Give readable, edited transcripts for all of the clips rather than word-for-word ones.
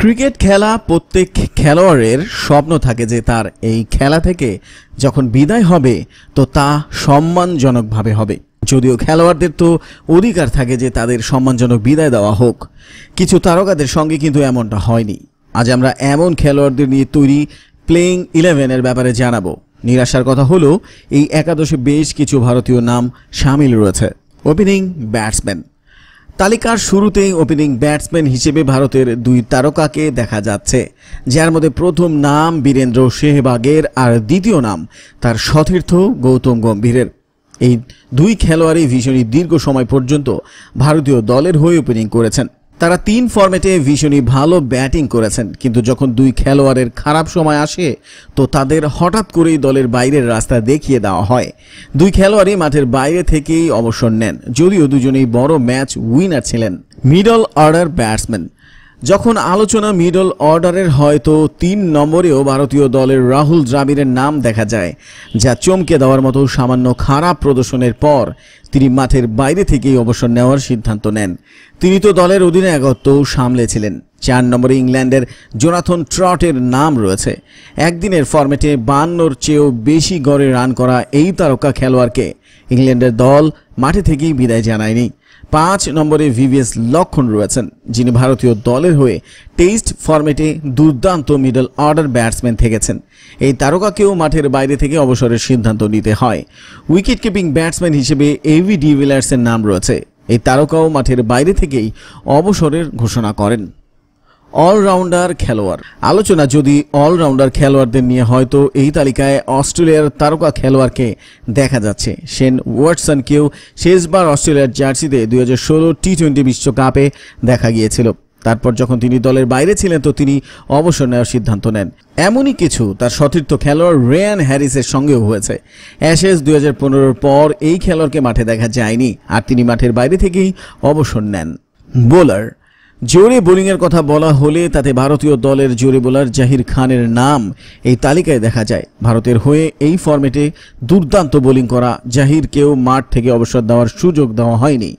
Cricket খেলা প্রত্যেক খেলোয়াড়ের স্বপ্ন থাকে যে তার এই খেলা থেকে যখন বিদায় হবে তো তা সম্মানজনকভাবে হবে। যদিও খেলোয়াড়দের তো অধিকার থাকে যে তাদের সম্মানজনক বিদায় দেওয়া হোক, কিছু তারকাদের সঙ্গে কিন্তু এমনটা হয়নি। আজ আমরা এমন খেলোয়াড়দের নিয়ে তৈরি প্লেইং ইলেভেনের ব্যাপারে জানাবো। নিরাশার কথা হলো এই একাদশে বেশ কিছু ভারতীয় নাম সামিল রয়েছে। ওপেনিং ব্যাটসম্যান, তালিকার শুরুতেই ওপেনিং ব্যাটসম্যান হিসেবে ভারতের দুই তারকাকে দেখা যাচ্ছে, যার মধ্যে প্রথম নাম বীরেন্দ্র সেহবাগের আর দ্বিতীয় নাম তার সতীর্থ গৌতম গম্ভীরের। এই দুই খেলোয়াড়ই ভীষণই দীর্ঘ সময় পর্যন্ত ভারতীয় দলের হয়ে ওপেনিং করেছেন। তারা তিন ফরম্যাটে ভীষণই ভালো ব্যাটিং করেছেন, কিন্তু যখন দুই খেলোয়াড়ের খারাপ সময় আসে তো তাদের হঠাৎ করেই দলের বাইরের রাস্তা দেখিয়ে দেওয়া হয়। দুই খেলোয়াড়ই মাঠের বাইরে থেকেই অবসর নেন, যদিও দুজনেই বড় ম্যাচ উইনার ছিলেন। মিডল অর্ডার ব্যাটসম্যান, যখন আলোচনা মিডল অর্ডারের হয় তো ৩ নম্বরেও ভারতীয় দলের রাহুল দ্রাবিড়ের নাম দেখা যায়, যা চমকে দেওয়ার মতো সামান্য খারাপ প্রদর্শনের পর তিনি মাঠের বাইরে থেকেই অবসর নেওয়ার সিদ্ধান্ত নেন। তিনি তো দলের অধিনায়কত্ব সামলেছিলেন। ৪ নম্বরে ইংল্যান্ডের জোনাথন ট্রটের নাম রয়েছে। একদিনের ফরম্যাটে ৫২-র চেয়েও বেশি গড়ে রান করা এই তারকা খেলোয়াড়কে ইংল্যান্ডের দল মাঠে থেকেই বিদায় জানায়নি। ৫ নম্বরে ভিভিএস লক্ষণ রয়েছেন, যিনি ভারতীয় দলের হয়ে টেস্ট ফরম্যাটে দুর্দান্ত মিডল অর্ডার ব্যাটসম্যান থেকেছেন। এই তারকাকেও মাঠের বাইরে থেকে অবসরের সিদ্ধান্ত নিতে হয়। উইকেট কিপিং ব্যাটসম্যান হিসেবে এবি ডিভিলিয়ার্সের নাম রয়েছে। এই তারকাও মাঠের বাইরে থেকেই অবসরের ঘোষণা করেন। অলরাউন্ডার খেলোয়াড়, আলোচনা যদি অলরাউন্ডার খেলোয়াড়দের নিয়ে হয়তো এই তালিকায় অস্ট্রেলিয়ার তারকা খেলোয়াড়কে দেখা যাচ্ছে। শেন ওয়াটসনকেও শেষবার অস্ট্রেলিয়ার জার্সিতে ২০১৬ টি-২০ বিশ্বকাপে দেখা গিয়েছিল। তারপর যখন তিনি দলের বাইরে ছিলেন তো তিনি অবসর নেওয়ার সিদ্ধান্ত নেন। এমনই কিছু তার সতীর্থ খেলোয়াড় রেয়ান হ্যারিসের সঙ্গেও হয়েছে। অ্যাশেজ ২০১৫-র পর এই খেলোয়াড়কে মাঠে দেখা যায়নি, আর তিনি মাঠের বাইরে থেকেই অবসর নেন। বোলার, জোরে বোলিংয়ের কথা বলা হলে তাতে ভারতীয় দলের জোরে বোলার জাহির খানের নাম এই তালিকায় দেখা যায়। ভারতের হয়ে এই ফরম্যাটে দুর্দান্ত বোলিং করা জাহিরকেও মাঠ থেকে অবসর দেওয়ার সুযোগ দেওয়া হয়নি,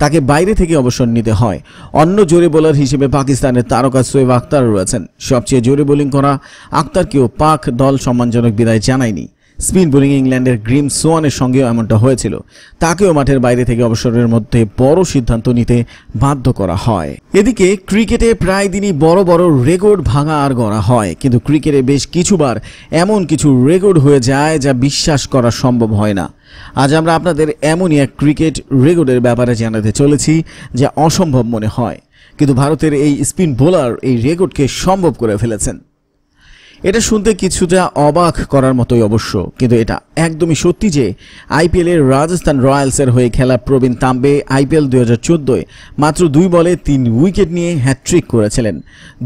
তাকে বাইরে থেকে অবসর নিতে হয়। অন্য জোরে বোলার হিসেবে পাকিস্তানের তারকা শোয়েব আখতার রয়েছেন। সবচেয়ে জোরে বোলিং করা আখতারকেও পাক দল সম্মানজনক বিদায় জানায়নি। স্পিন বোলিং ইংল্যান্ডের গ্রিম সোয়ানের সঙ্গেও এমনটা হয়েছিল, তাকেও মাঠের বাইরে থেকে অবসরের মধ্যে বড় সিদ্ধান্ত নিতে বাধ্য করা হয়। এদিকে ক্রিকেটে প্রায় দিনই বড় বড় রেকর্ড ভাঙা আর গড়া হয়, কিন্তু ক্রিকেটে বেশ কিছুবার এমন কিছু রেকর্ড হয়ে যায় যা বিশ্বাস করা সম্ভব হয় না। আজ আমরা আপনাদের এমনই এক ক্রিকেট রেকর্ডের ব্যাপারে জানাতে চলেছি যা অসম্ভব মনে হয়, কিন্তু ভারতের এই স্পিন বোলার এই রেকর্ডকে সম্ভব করে ফেলেছেন। এটা শুনতে কিছুটা অবাক করার মতোই অবশ্য, কিন্তু এটা একদমই সত্যি যে আইপিএল এর রাজস্থান রয়্যালসের হয়ে খেলা প্রবীণ তাম্বে আইপিএল ২০১৪-য় মাত্র 2 বলে 3 উইকেট নিয়ে হ্যাটট্রিক করেছিলেন।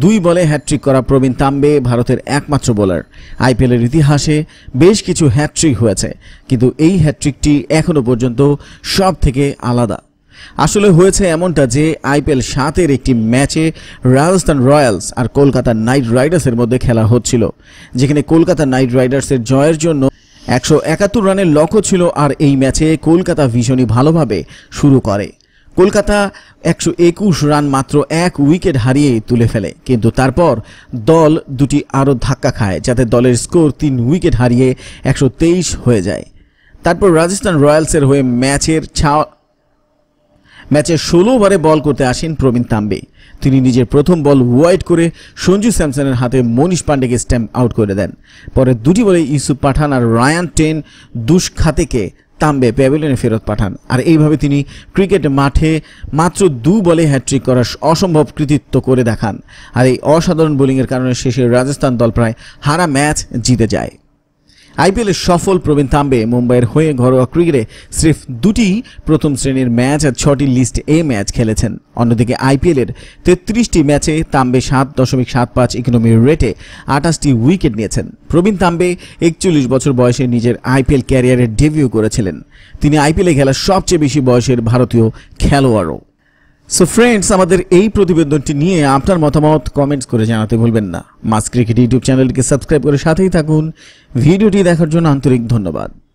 2 বলে হ্যাটট্রিক করা প্রবীণ তাম্বে ভারতের একমাত্র বোলার। আইপিএল এর ইতিহাসে বেশ কিছু হ্যাটট্রিক হয়েছে, কিন্তু এই হ্যাটট্রিকটি এখনও পর্যন্ত সব থেকে আলাদা। আসলে হয়েছে এমনটা যে IPL ৭-এর একটি ম্যাচে রাজস্থান রয়্যালস আর কলকাতা নাইট রাইডার্সের মধ্যে খেলা হচ্ছিল, যেখানে কলকাতা নাইট রাইডার্সের জয়ের জন্য ১৭১ রানের লক্ষ্য ছিল। আর এই ম্যাচে কলকাতা ভীষণই ভালোভাবে শুরু করে। কলকাতা ১২১ রান মাত্র 1 উইকেট হারিয়ে তুলে ফেলে, কিন্তু তারপর দল দুটি আরও ধাক্কা খায়, যাতে দলের স্কোর 3 উইকেট হারিয়ে ১২৩ হয়ে যায়। তারপর রাজস্থান রয়্যালসের হয়ে ম্যাচে ১৬ ওভারে বল করতে আসেন প্রবীণ তাম্বে। তিনি নিজের প্রথম বল ওয়াইড করে সঞ্জু স্যামসনের হাতে মনীষ পান্ডেকে স্ট্যাম্প আউট করে দেন। পরে 2টি বলে ইউসুফ পাঠান আর রায়ান টেন দুষ্খাতেকে তাম্বে প্যাভিলিয়নে ফেরত পাঠান। আর এইভাবে তিনি ক্রিকেট মাঠে মাত্র 2 বলে হ্যাটট্রিক করার অসম্ভব কৃতিত্ব করে দেখান। আর এই অসাধারণ বোলিংয়ের কারণে শেষে রাজস্থান দল প্রায় হারা ম্যাচ জিতে যায়। আইপিএলের সফল প্রবীণ তাম্বে মুম্বাইয়ের হয়ে ঘরোয়া ক্রিকেটে স্রেফ 2টি প্রথম শ্রেণীর ম্যাচ আর 6টি লিস্ট A ম্যাচ খেলেছেন। অন্যদিকে আইপিএলের ৩৩টি ম্যাচে তাম্বে 7.75 ইকোনমি রেটে 28টি উইকেট নিয়েছেন। প্রবীণ তাম্বে ৪১ বছর বয়সে নিজের IPL ক্যারিয়ারে ডেবিউ করেছিলেন। তিনি IPL-এ খেলা সবচেয়ে বেশি বয়সের ভারতীয় খেলোয়াড়ও। সো ফ্রেন্ডস, আমাদের এই প্রতিবেদনটি নিয়ে আপনার মতামত কমেন্টস করে জানাতে ভুলবেন না। মাস ক্রিকেট ইউটিউব চ্যানেলটিকে সাবস্ক্রাইব করে সাথেই থাকুন। ভিডিওটি দেখার জন্য আন্তরিক ধন্যবাদ।